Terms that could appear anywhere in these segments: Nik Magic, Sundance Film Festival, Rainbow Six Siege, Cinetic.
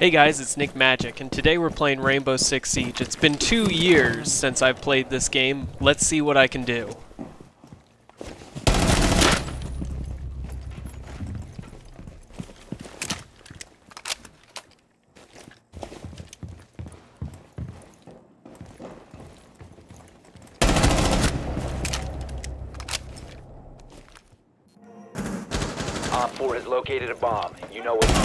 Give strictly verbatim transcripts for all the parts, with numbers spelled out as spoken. Hey guys, it's Nik Magic, and today we're playing Rainbow Six Siege. It's been two years since I've played this game. Let's see what I can do. Op four has located a bomb. You know what it is.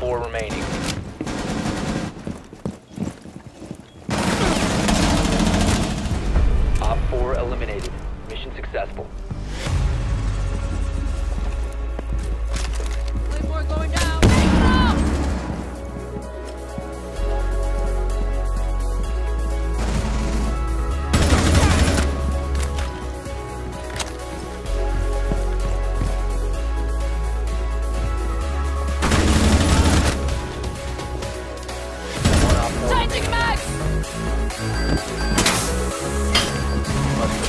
Four remaining. Op four eliminated. Mission successful. One more going down.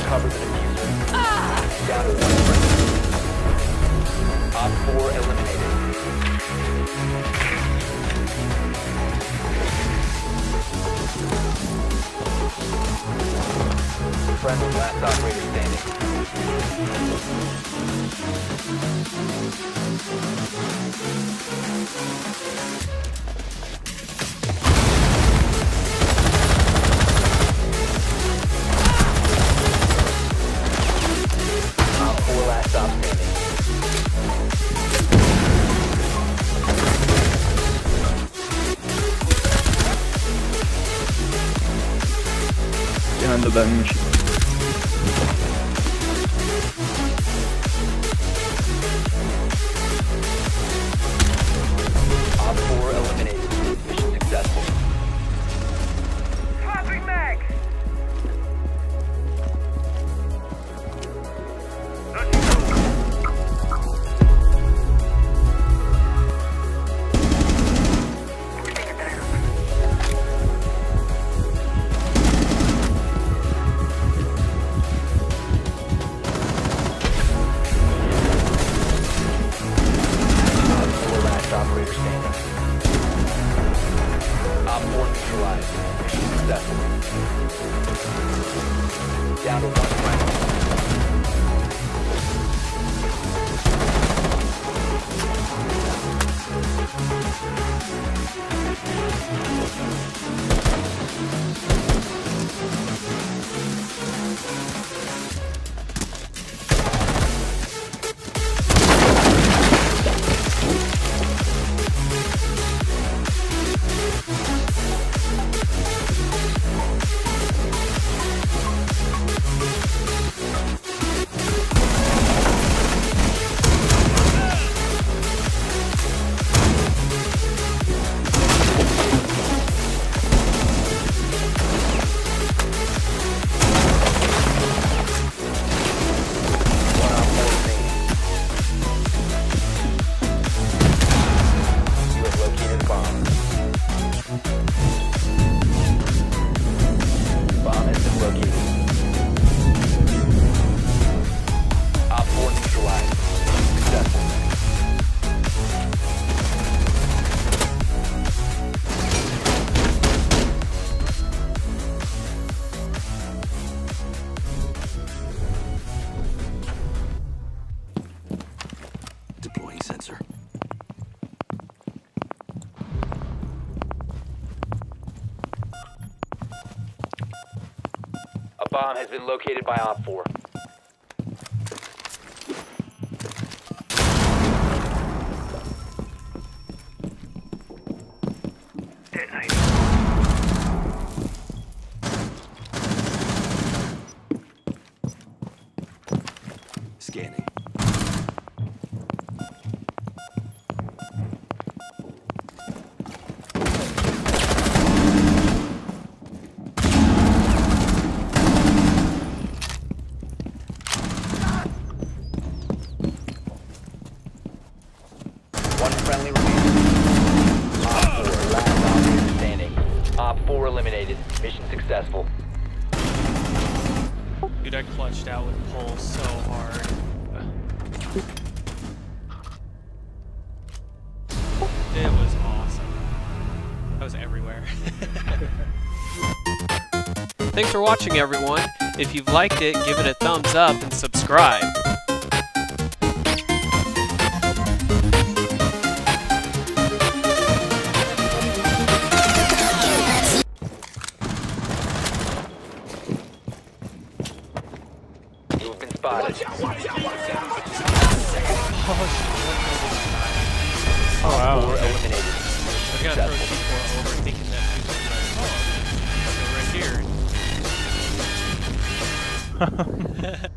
Cover the diffuser. Ah! Down to one friend. Op four eliminated. Friend with last operator standing. Behind the bench. Op four eliminated. Mission successful. Copy, Max. Op four neutralized. Mission successful. Down to one friend. Deploying sensor. A bomb has been located by Op four. Scanning. successful. Dude, I clutched out with pull so hard. It was awesome. I was everywhere. Thanks for watching, everyone. If you've liked it, give it a thumbs up and subscribe. Watch out, watch out, watch out, watch out. Oh, oh wow. Four eliminated. I got to throw C four over thinking that people are like, oh, I'm going to go right here.